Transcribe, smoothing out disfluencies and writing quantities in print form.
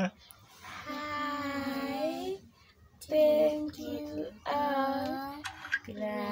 I think you are glad.